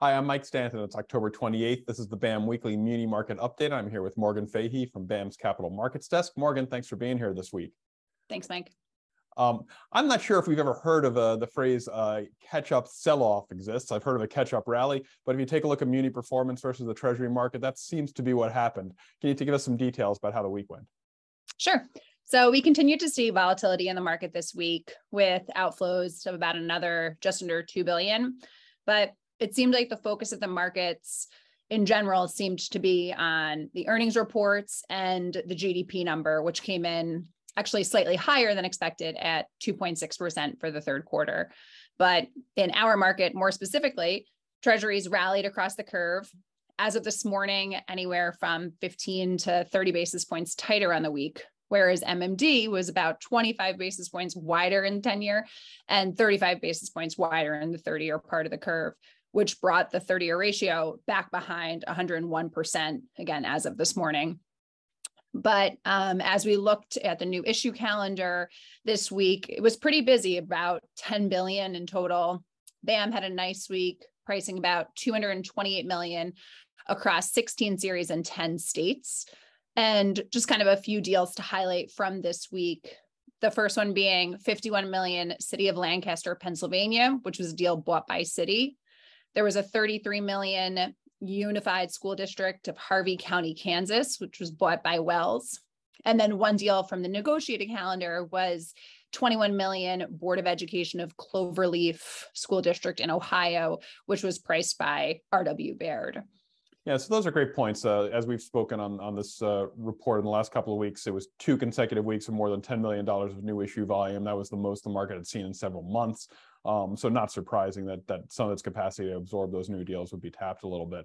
Hi, I'm Mike Stanton. It's October 28th. This is the BAM Weekly Muni Market Update. I'm here with Morgan Fahey from BAM's Capital Markets Desk. Morgan, thanks for being here this week. Thanks, Mike. I'm not sure if we've ever heard of the phrase catch-up sell-off exists. I've heard of a catch-up rally, but if you take a look at muni performance versus the Treasury market, that seems to be what happened. Can you give us some details about how the week went? Sure. So we continue to see volatility in the market this week with outflows of about another just under $2 billion, but it seemed like the focus of the markets in general seemed to be on the earnings reports and the GDP number, which came in actually slightly higher than expected at 2.6% for the third quarter. But in our market, more specifically, Treasuries rallied across the curve. As of this morning, anywhere from 15 to 30 basis points tighter on the week, whereas MMD was about 25 basis points wider in 10-year and 35 basis points wider in the 30-year part of the curve, which brought the 30-year ratio back behind 101%, again, as of this morning. But as we looked at the new issue calendar this week, it was pretty busy, about $10 billion in total. BAM had a nice week, pricing about $228 million across 16 series and 10 states. And just kind of a few deals to highlight from this week. The first one being $51 million, City of Lancaster, Pennsylvania, which was a deal bought by Citi. There was a $33 million unified school district of Harvey County, Kansas, which was bought by Wells. And then one deal from the negotiated calendar was $21 million Board of Education of Cloverleaf School District in Ohio, which was priced by R.W. Baird. Yeah, so those are great points. As we've spoken on this report in the last couple of weeks, it was two consecutive weeks of more than $10 million of new issue volume. That was the most the market had seen in several months. So not surprising that some of its capacity to absorb those new deals would be tapped a little bit.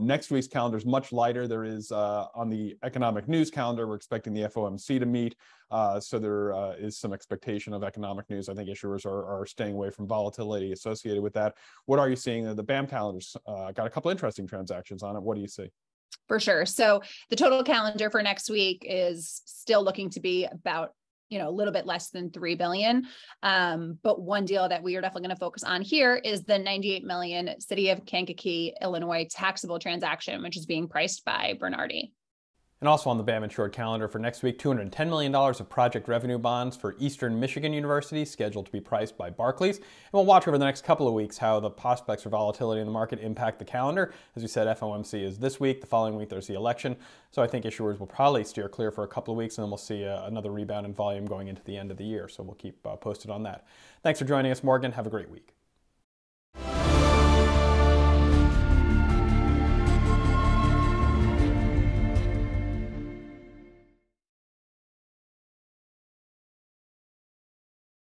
Next week's calendar is much lighter. There is on the economic news calendar, we're expecting the FOMC to meet. So there is some expectation of economic news. I think issuers are staying away from volatility associated with that. What are you seeing? The BAM calendar's got a couple interesting transactions on it. What do you see? For sure. So the total calendar for next week is still looking to be about a little bit less than $3 billion. But one deal that we are definitely going to focus on here is the $98 million City of Kankakee, Illinois taxable transaction, which is being priced by Bernardi. And also on the BAM insured calendar for next week, $210 million of project revenue bonds for Eastern Michigan University scheduled to be priced by Barclays. And we'll watch over the next couple of weeks how the prospects for volatility in the market impact the calendar. As we said, FOMC is this week. The following week, there's the election. So I think issuers will probably steer clear for a couple of weeks, and then we'll see another rebound in volume going into the end of the year. So we'll keep posted on that. Thanks for joining us, Morgan. Have a great week.